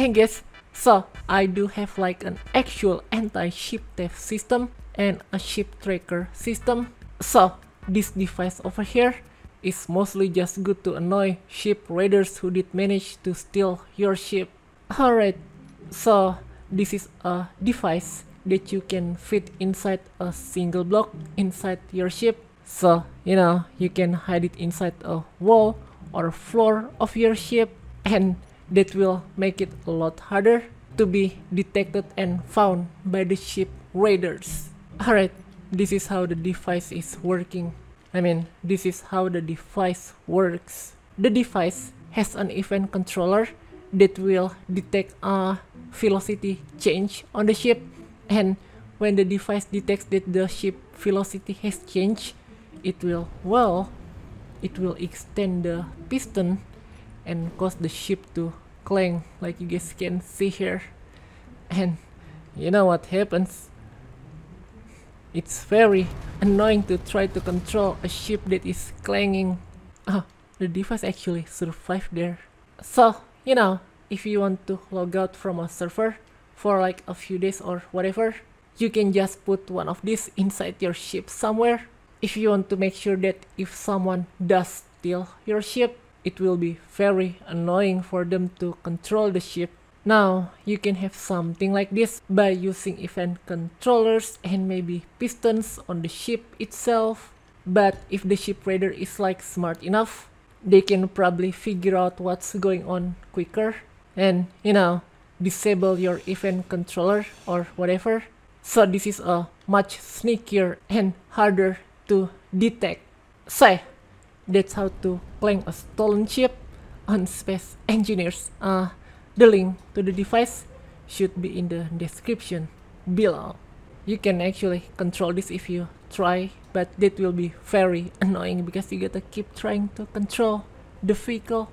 Hey guys, so I do have like an actual anti-ship theft system and a ship tracker system. So this device over here is mostly just good to annoy ship raiders who did manage to steal your ship. Alright, so this is a device that you can fit inside a single block inside your ship. So, you know, you can hide it inside a wall or floor of your ship, and that will make it a lot harder to be detected and found by the ship raiders. Alright, this is how the device is working. I mean, this is how the device works. The device has an event controller that will detect a velocity change on the ship, and when the device detects that the ship velocity has changed, it will extend the piston and cause the ship to clang, like you guys can see here. And you know what happens? It's very annoying to try to control a ship that is clanging. Oh, the device actually survived there. So, you know, if you want to log out from a server for like a few days or whatever, you can just put one of these inside your ship somewhere. If you want to make sure that if someone does steal your ship, it will be very annoying for them to control the ship. Now, you can have something like this by using event controllers and maybe pistons on the ship itself. But if the ship raider is like smart enough, they can probably figure out what's going on quicker and, you know, disable your event controller or whatever. So this is a much sneakier and harder to detect. So that's how to clang a stolen ship on Space Engineers. The link to the device should be in the description below. You can actually control this if you try, but that will be very annoying because you gotta keep trying to control the vehicle